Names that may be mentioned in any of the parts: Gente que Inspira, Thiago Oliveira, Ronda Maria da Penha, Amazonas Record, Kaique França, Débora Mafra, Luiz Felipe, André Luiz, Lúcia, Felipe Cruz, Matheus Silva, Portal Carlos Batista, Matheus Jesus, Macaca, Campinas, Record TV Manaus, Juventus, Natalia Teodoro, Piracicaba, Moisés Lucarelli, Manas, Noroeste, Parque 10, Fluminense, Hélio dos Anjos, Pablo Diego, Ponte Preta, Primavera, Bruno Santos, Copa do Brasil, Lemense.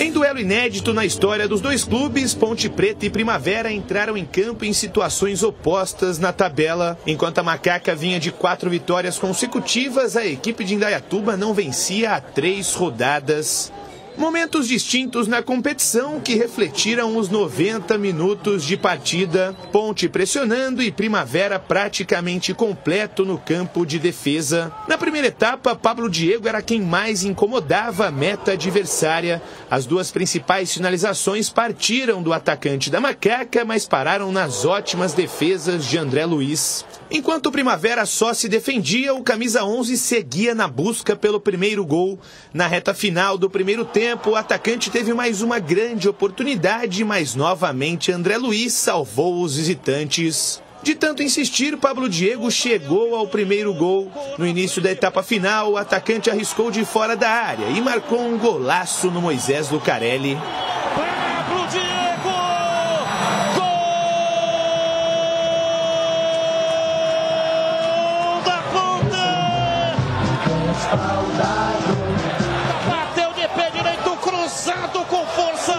Em duelo inédito na história dos dois clubes, Ponte Preta e Primavera entraram em campo em situações opostas na tabela. Enquanto a Macaca vinha de 4 vitórias consecutivas, a equipe de Indaiatuba não vencia há 3 rodadas. Momentos distintos na competição que refletiram os 90 minutos de partida. Ponte pressionando e Primavera praticamente completo no campo de defesa. Na primeira etapa, Pablo Diego era quem mais incomodava a meta adversária. As duas principais finalizações partiram do atacante da Macaca, mas pararam nas ótimas defesas de André Luiz. Enquanto o Primavera só se defendia, o camisa 11 seguia na busca pelo primeiro gol. Na reta final do primeiro tempo, o atacante teve mais uma grande oportunidade, mas novamente André Luiz salvou os visitantes. De tanto insistir, Pablo Diego chegou ao primeiro gol. No início da etapa final, o atacante arriscou de fora da área e marcou um golaço no Moisés Lucarelli. Bateu de pé direito, cruzado com força,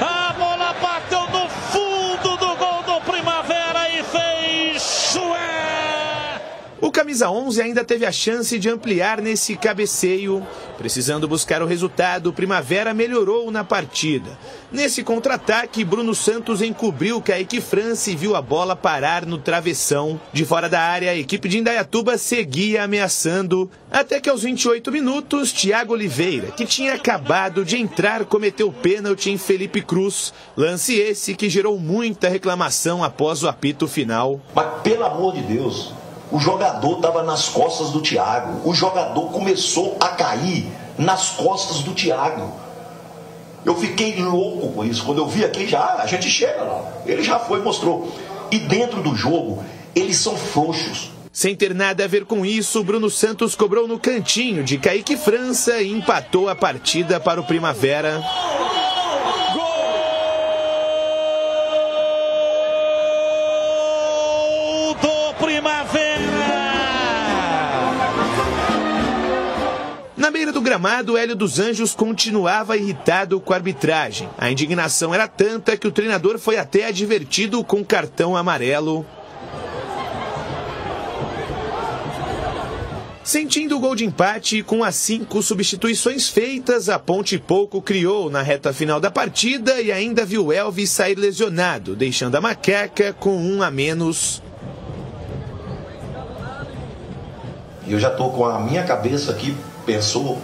a bola bateu no fundo do gol do Primavera e fez chué! O camisa 11 ainda teve a chance de ampliar nesse cabeceio. Precisando buscar o resultado, o Primavera melhorou na partida. Nesse contra-ataque, Bruno Santos encobriu Kaique França e viu a bola parar no travessão. De fora da área, a equipe de Indaiatuba seguia ameaçando. Até que aos 28 minutos, Thiago Oliveira, que tinha acabado de entrar, cometeu pênalti em Felipe Cruz. Lance esse que gerou muita reclamação após o apito final. Mas pelo amor de Deus, o jogador estava nas costas do Thiago. O jogador começou a cair nas costas do Thiago. Eu fiquei louco com isso. Quando eu vi aqui, já a gente chega lá. Ele já foi e mostrou. E dentro do jogo, eles são frouxos. Sem ter nada a ver com isso, Bruno Santos cobrou no cantinho de Kaique França e empatou a partida para o Primavera. Gol do Primavera! Na beira do gramado, Hélio dos Anjos continuava irritado com a arbitragem. A indignação era tanta que o treinador foi até advertido com cartão amarelo. Sentindo o gol de empate e com as 5 substituições feitas, a Ponte pouco criou na reta final da partida e ainda viu Elvis sair lesionado, deixando a Macaca com 1 a menos. Eu já estou com a minha cabeça aqui, pensou,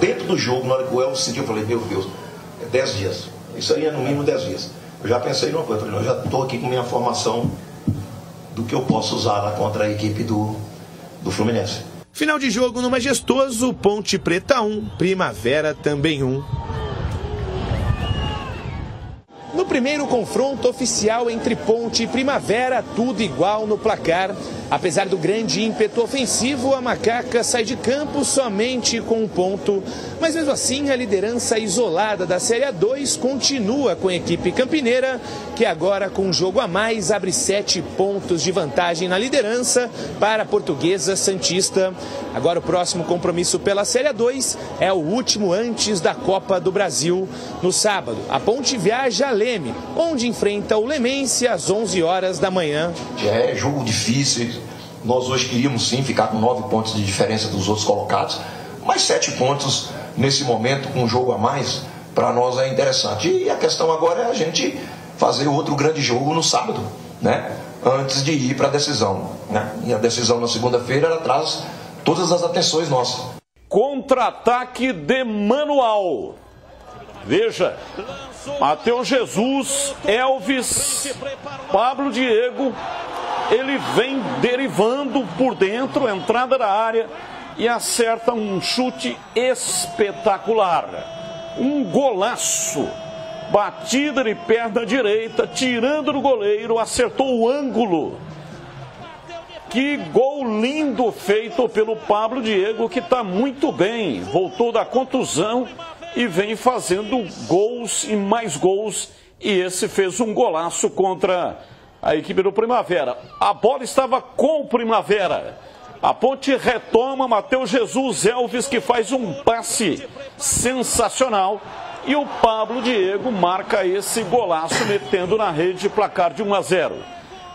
dentro do jogo, na hora que o Elvis sentiu, eu falei, meu Deus, é 10 dias. Isso aí é no mínimo 10 dias. Eu já pensei numa coisa, eu falei, eu já estou aqui com minha formação do que eu posso usar lá contra a equipe do Fluminense. Final de jogo no majestoso, Ponte Preta 1, Primavera também 1. No primeiro confronto oficial entre Ponte e Primavera, tudo igual no placar. Apesar do grande ímpeto ofensivo, a Macaca sai de campo somente com um ponto. Mas mesmo assim, a liderança isolada da Série A2 continua com a equipe campineira, que agora com um jogo a mais abre 7 pontos de vantagem na liderança para a portuguesa Santista. Agora o próximo compromisso pela Série A2 é o último antes da Copa do Brasil. No sábado, a Ponte viaja a Leme, onde enfrenta o Lemense às 11 horas da manhã. É jogo difícil. Nós hoje queríamos sim ficar com 9 pontos de diferença dos outros colocados, mas 7 pontos nesse momento com um jogo a mais, para nós é interessante. E a questão agora é a gente fazer outro grande jogo no sábado, né? Antes de ir para a decisão, né? E a decisão na segunda-feira, ela traz todas as atenções nossas. Contra-ataque de manual. Veja, Matheus Jesus, Elvis, Pablo Diego, ele vem derivando por dentro, entrada da área, e acerta um chute espetacular. Um golaço, batida de perna direita, tirando do goleiro, acertou o ângulo. Que gol lindo feito pelo Pablo Diego, que está muito bem, voltou da contusão e vem fazendo gols e mais gols, e esse fez um golaço contra a equipe do Primavera. A bola estava com o Primavera. A Ponte retoma, Matheus Jesus, Elvis, que faz um passe sensacional E o Pablo Diego marca esse golaço, metendo na rede, placar de 1-0.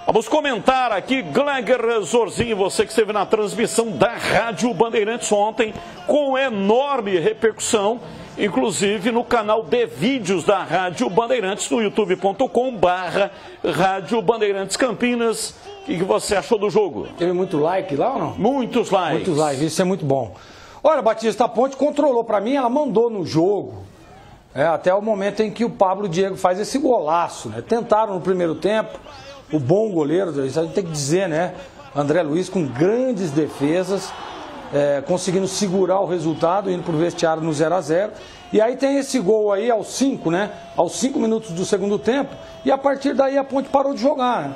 Vamos comentar aqui, Gleguer Zorzin, você que esteve na transmissão da Rádio Bandeirantes ontem, com enorme repercussão, inclusive no canal de vídeos da Rádio Bandeirantes, no youtube.com/Rádio Bandeirantes Campinas. O que você achou do jogo? Teve muito like lá ou não? Muitos likes. Muitos likes, isso é muito bom. Olha, Batista, a Ponte controlou pra mim, ela mandou no jogo. É, até o momento em que o Pablo Diego faz esse golaço, né? Tentaram no primeiro tempo, o bom goleiro, a gente tem que dizer, né? André Luiz com grandes defesas, conseguindo segurar o resultado, indo pro vestiário no 0-0. E aí tem esse gol aí aos 5, né? Aos 5 minutos do segundo tempo, e a partir daí a Ponte parou de jogar, né?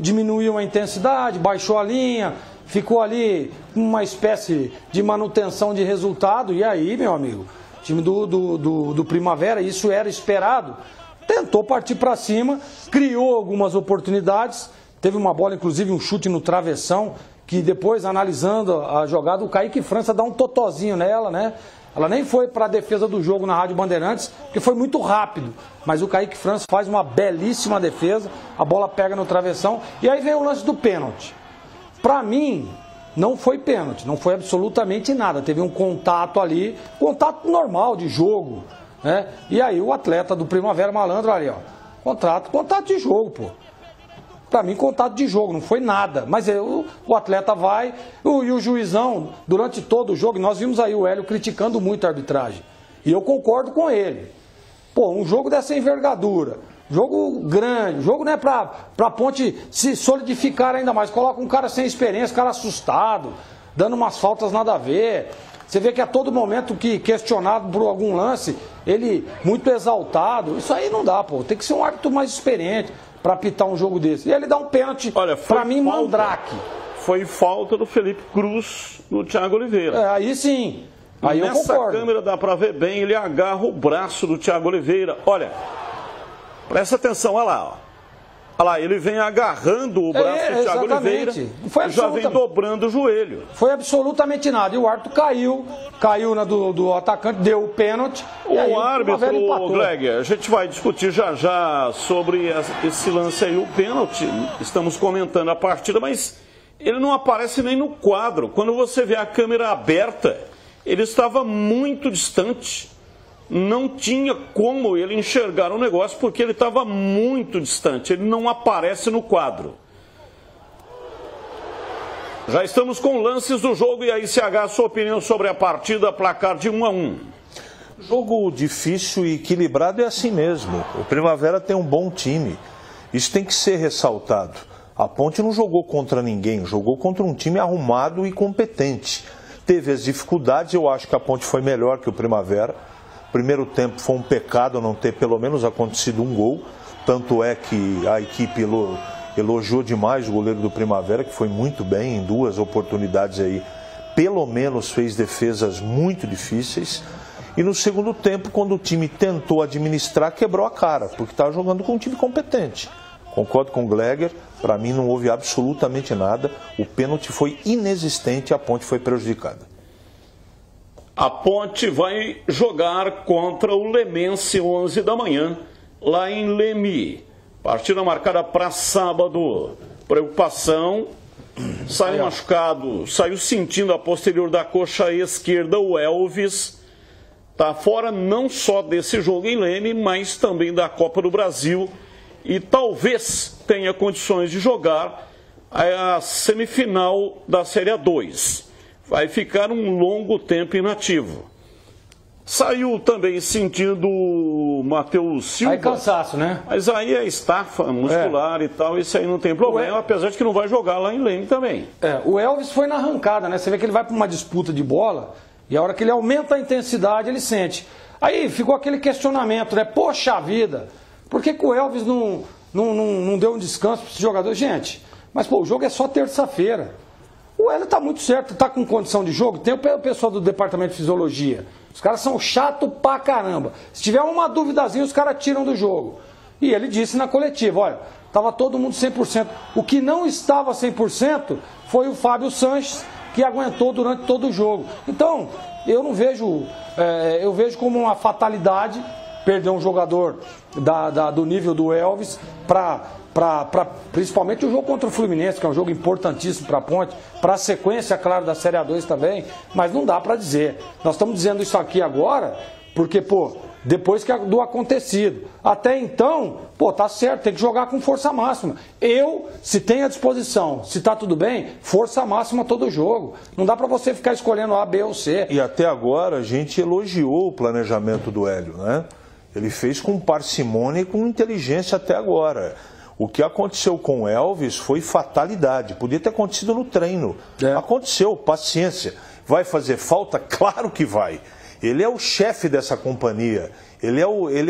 Diminuiu a intensidade, baixou a linha, ficou ali uma espécie de manutenção de resultado, e aí, meu amigo... O time do Primavera, isso era esperado, tentou partir para cima, criou algumas oportunidades, teve uma bola, inclusive um chute no travessão, que depois, analisando a jogada, o Kaique França dá um totozinho nela, né? Ela nem foi para a defesa do jogo na Rádio Bandeirantes, porque foi muito rápido, mas o Kaique França faz uma belíssima defesa, a bola pega no travessão, e aí vem o lance do pênalti. Para mim... não foi pênalti, não foi absolutamente nada. Teve um contato ali, contato normal de jogo, né? E aí o atleta do Primavera Malandro ali, ó, contato de jogo, pô. Pra mim, contato de jogo, não foi nada. Mas o atleta vai, e o juizão, durante todo o jogo, nós vimos aí o Hélio criticando muito a arbitragem. E eu concordo com ele. Pô, um jogo dessa envergadura, jogo grande, jogo, né, pra Ponte se solidificar ainda mais. Coloca um cara sem experiência, cara assustado, dando umas faltas nada a ver. Você vê que a todo momento que questionado por algum lance, ele muito exaltado. Isso aí não dá, pô. Tem que ser um árbitro mais experiente pra apitar um jogo desse. E ele dá um pênalti, olha, pra mim, falta. Mandrake. Foi falta do Felipe Cruz no Thiago Oliveira. É, aí sim. Aí eu concordo. Nessa câmera dá pra ver bem, ele agarra o braço do Thiago Oliveira. Olha... presta atenção, olha lá, ó. Olha lá, ele vem agarrando o braço do Thiago Oliveira, já vem dobrando o joelho. Foi absolutamente nada, e o árbitro caiu na do atacante, deu o pênalti. O árbitro, Gleguer, a gente vai discutir já sobre esse lance aí, o pênalti. Estamos comentando a partida, mas ele não aparece nem no quadro. Quando você vê a câmera aberta, ele estava muito distante. Não tinha como ele enxergar o negócio, porque ele estava muito distante. Ele não aparece no quadro. Já estamos com lances do jogo. E aí, CH, sua opinião sobre a partida, placar de 1-1. Jogo difícil e equilibrado é assim mesmo. O Primavera tem um bom time. Isso tem que ser ressaltado. A Ponte não jogou contra ninguém. Jogou contra um time arrumado e competente. Teve as dificuldades. Eu acho que a Ponte foi melhor que o Primavera. Primeiro tempo foi um pecado não ter pelo menos acontecido um gol, tanto é que a equipe elogiou demais o goleiro do Primavera, que foi muito bem em duas oportunidades aí, pelo menos fez defesas muito difíceis. E no segundo tempo, quando o time tentou administrar, quebrou a cara, porque estava jogando com um time competente. Concordo com o Gleguer, para mim não houve absolutamente nada, o pênalti foi inexistente e a Ponte foi prejudicada. A Ponte vai jogar contra o Lemense 11 da manhã, lá em Leme. Partida marcada para sábado. Preocupação, saiu machucado, saiu sentindo a posterior da coxa esquerda o Elvis. Está fora não só desse jogo em Leme, mas também da Copa do Brasil. E talvez tenha condições de jogar a semifinal da Série A2. Vai ficar um longo tempo inativo. Saiu também sentindo o Matheus Silva. Aí cansaço, né? Mas aí é estafa muscular e tal, isso aí não tem problema, apesar de que não vai jogar lá em Leme também. É, o Elvis foi na arrancada, né? Você vê que ele vai para uma disputa de bola e a hora que ele aumenta a intensidade, ele sente. Aí ficou aquele questionamento, né? Poxa vida, por que que o Elvis não deu um descanso para esse jogador? Gente, mas pô, o jogo é só terça-feira. O Hélio tá muito certo, tá com condição de jogo. Tem o pessoal do departamento de fisiologia. Os caras são chatos pra caramba. Se tiver uma duvidazinha, os caras tiram do jogo. E ele disse na coletiva, olha, tava todo mundo 100%. O que não estava 100% foi o Fábio Sanches, que aguentou durante todo o jogo. Então, eu não vejo... eu vejo como uma fatalidade perder um jogador do nível do Elvis para principalmente o jogo contra o Fluminense, que é um jogo importantíssimo para a Ponte, para a sequência, claro, da Série A2 também, mas não dá para dizer. Nós estamos dizendo isso aqui agora, porque, pô, depois do acontecido. Até então, pô, tá certo, tem que jogar com força máxima. Se tem a disposição, se tá tudo bem, força máxima todo jogo. Não dá pra você ficar escolhendo A, B ou C. E até agora a gente elogiou o planejamento do Hélio, né? Ele fez com parcimônia e com inteligência até agora. O que aconteceu com o Elvis foi fatalidade. Podia ter acontecido no treino. É. Aconteceu, paciência. Vai fazer falta? Claro que vai. Ele é o chefe dessa companhia, ele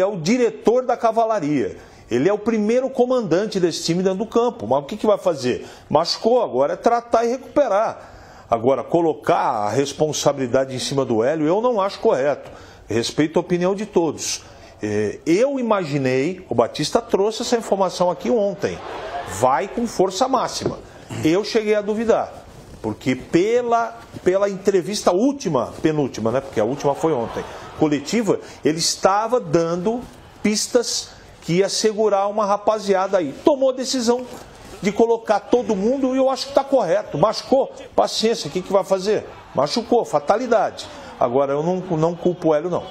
é o diretor da cavalaria, ele é o primeiro comandante desse time dentro do campo. Mas o que vai fazer? Machucou, agora é tratar e recuperar. Agora, colocar a responsabilidade em cima do Hélio, eu não acho correto. Respeito a opinião de todos. Eu imaginei, o Batista trouxe essa informação aqui ontem, vai com força máxima. Eu cheguei a duvidar. Porque pela entrevista penúltima, né? Porque a última foi ontem, coletiva, ele estava dando pistas que ia segurar uma rapaziada aí. Tomou a decisão de colocar todo mundo e eu acho que está correto. Machucou, paciência, o que vai fazer? Machucou, fatalidade. Agora eu não culpo o Hélio, não.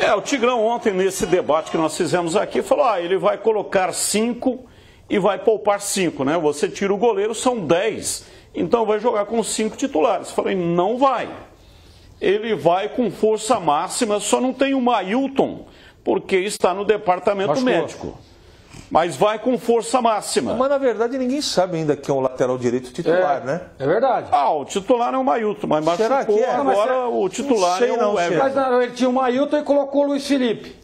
É, o Tigrão ontem, nesse debate que nós fizemos aqui, falou, ele vai colocar 5 e vai poupar 5, né? Você tira o goleiro, são 10. Então vai jogar com 5 titulares. Falei, não vai. Ele vai com força máxima, só não tem o Mailton, porque está no departamento médico. Mas vai com força máxima. Mas na verdade ninguém sabe ainda que é um lateral direito titular, né? É verdade. Ah, o titular é o Mailton, mas será que é? Agora o titular não sei, é o Everton. Mas não, ele tinha o Mailton e colocou o Luiz Felipe.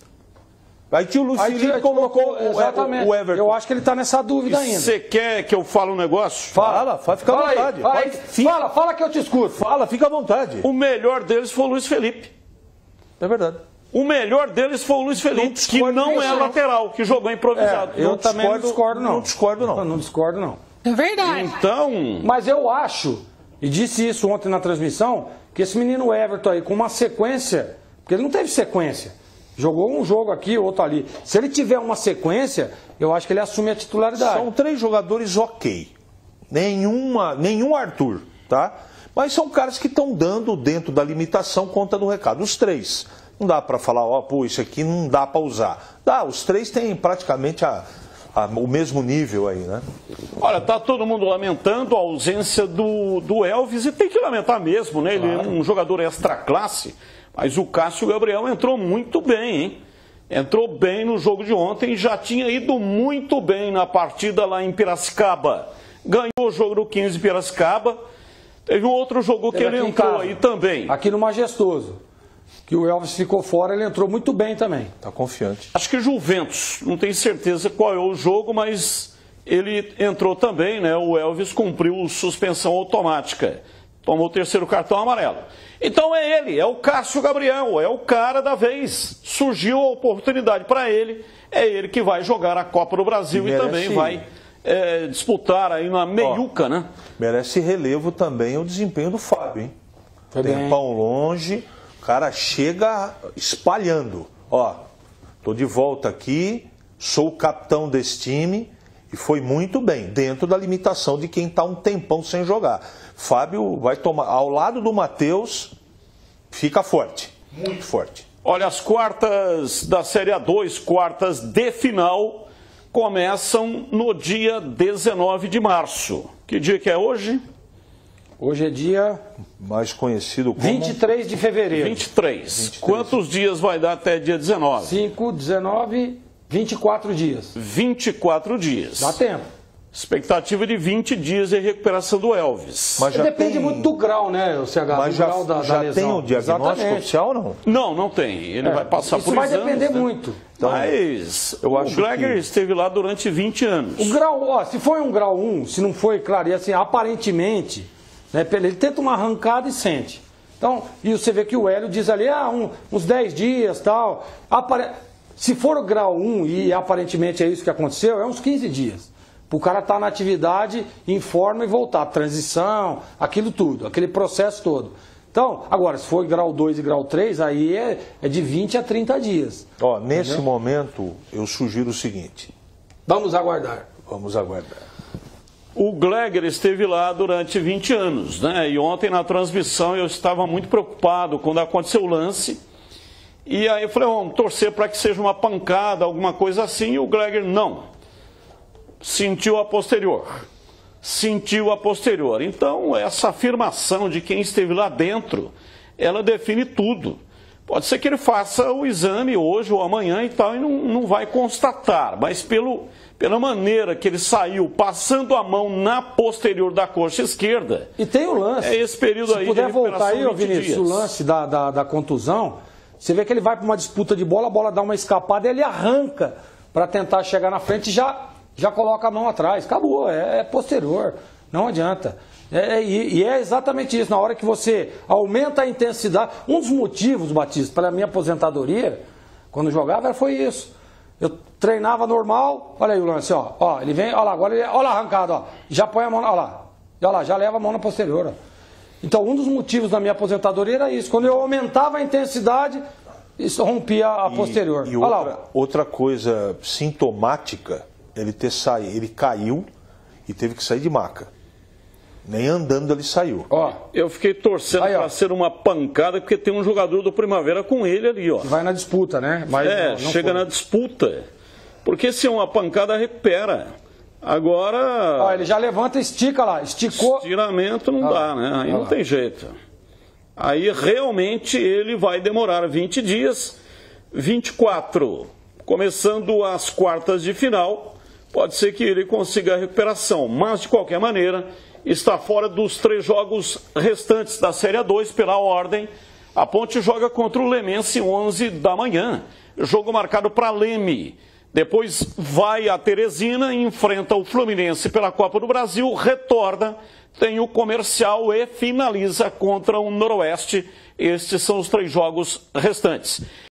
Aí tio Luiz Felipe colocou o Everton. Eu acho que ele está nessa dúvida ainda. Você quer que eu fale um negócio? Fala, fica à vontade. Fala que eu te escuto. Fala, fica à vontade. O melhor deles foi o Luiz Felipe. É verdade. O melhor deles foi o Luiz Felipe, que não é lateral, que jogou improvisado. Eu também não discordo, não. Não discordo, não. É verdade. Então... Mas eu acho, e disse isso ontem na transmissão, que esse menino Everton aí, com uma sequência, porque ele não teve sequência, jogou um jogo aqui, outro ali. Se ele tiver uma sequência, eu acho que ele assume a titularidade. São 3 jogadores ok. Nenhum Arthur, tá? Mas são caras que estão dando, dentro da limitação, conta do recado. Os 3. Não dá pra falar, isso aqui não dá pra usar. Dá, os 3 têm praticamente o mesmo nível aí, né? Olha, tá todo mundo lamentando a ausência do Elvis, e tem que lamentar mesmo, né? Ele é um jogador extra classe. Mas o Cássio Gabriel entrou muito bem, hein? Entrou bem no jogo de ontem, já tinha ido muito bem na partida lá em Piracicaba. Ganhou o jogo do 15 Piracicaba. Teve um outro jogo que ele entrou aí também. Aqui no Majestoso, que o Elvis ficou fora, ele entrou muito bem também. Tá confiante. Acho que Juventus, não tenho certeza qual é o jogo, mas ele entrou também, né? O Elvis cumpriu suspensão automática. Tomou o 3º cartão amarelo. Então é ele, é o Cássio Gabriel, é o cara da vez. Surgiu a oportunidade para ele, é ele que vai jogar a Copa do Brasil e também vai disputar aí na meiuca, né? Merece relevo também o desempenho do Fábio, hein? Tempão longe, o cara chega espalhando. Tô de volta aqui, sou o capitão desse time. E foi muito bem, dentro da limitação de quem está um tempão sem jogar. Fábio vai tomar, ao lado do Matheus, fica forte, muito forte. Olha, as quartas da Série A2, quartas de final, começam no dia 19 de março. Que dia que é hoje? Hoje é dia... mais conhecido como... 23 de fevereiro. 23. Quantos dias vai dar até dia 19? 5, 19... 24 dias. 24 dias. Dá tempo. Expectativa de 20 dias de recuperação do Elvis. Mas já depende muito do grau, né, o CH? Mas já, grau da já lesão. Tem o diagnóstico oficial ou não? Não tem. Ele vai passar por exames. Isso vai depender muito. Então, mas eu acho o Gleguer esteve lá durante 20 anos. O grau, se foi um grau 1, se não foi, claro, e assim, aparentemente, né, ele tenta uma arrancada e sente. Então, e você vê que o Hélio diz ali, uns 10 dias e tal. Se for o grau 1, e aparentemente é isso que aconteceu, é uns 15 dias. Para o cara estar na atividade, em forma e voltar. Transição, aquilo tudo, aquele processo todo. Então, agora, se for grau 2 e grau 3, aí é de 20 a 30 dias. Ó, nesse momento, eu sugiro o seguinte. Vamos aguardar. Vamos aguardar. O Gleguer esteve lá durante 20 anos, né? E ontem na transmissão eu estava muito preocupado quando aconteceu o lance. E aí eu falei, vamos torcer para que seja uma pancada, alguma coisa assim. E o Gleguer não. Sentiu a posterior. Sentiu a posterior. Então, essa afirmação de quem esteve lá dentro, ela define tudo. Pode ser que ele faça o exame hoje ou amanhã e tal, e não vai constatar, mas pela maneira que ele saiu, passando a mão na posterior da coxa esquerda... E tem o lance. É esse período aí de recuperação. Se puder voltar aí, ô Vinícius, o lance da contusão, você vê que ele vai para uma disputa de bola, a bola dá uma escapada, ele arranca para tentar chegar na frente e já coloca a mão atrás, acabou, é posterior, não adianta. E é exatamente isso, na hora que você aumenta a intensidade. Um dos motivos, Batista, para a minha aposentadoria, quando eu jogava, foi isso. Eu treinava normal, olha aí o lance, ó ele vem, olha lá, agora ele, olha lá, arrancado, ó, já põe a mão, olha lá, já leva a mão na posterior, ó. Então, um dos motivos da minha aposentadoria era isso, quando eu aumentava a intensidade, isso rompia a posterior. E outra coisa sintomática... Ele caiu e teve que sair de maca. Nem andando ele saiu. Ó, eu fiquei torcendo para ser uma pancada, porque tem um jogador do Primavera com ele ali, ó. Vai na disputa, né? Mas não chega na disputa. Porque se é uma pancada, recupera. Agora... Ó, ele já levanta e estica lá. Esticou. Estiramento não dá, né? Aí não tem jeito. Aí realmente ele vai demorar 20 dias, 24. Começando as quartas de final... Pode ser que ele consiga a recuperação, mas de qualquer maneira está fora dos 3 jogos restantes da Série A2 pela ordem. A Ponte joga contra o Lemense 11 da manhã, jogo marcado para Leme. Depois vai a Teresina, enfrenta o Fluminense pela Copa do Brasil, retorna, tem o Comercial e finaliza contra o Noroeste. Estes são os 3 jogos restantes.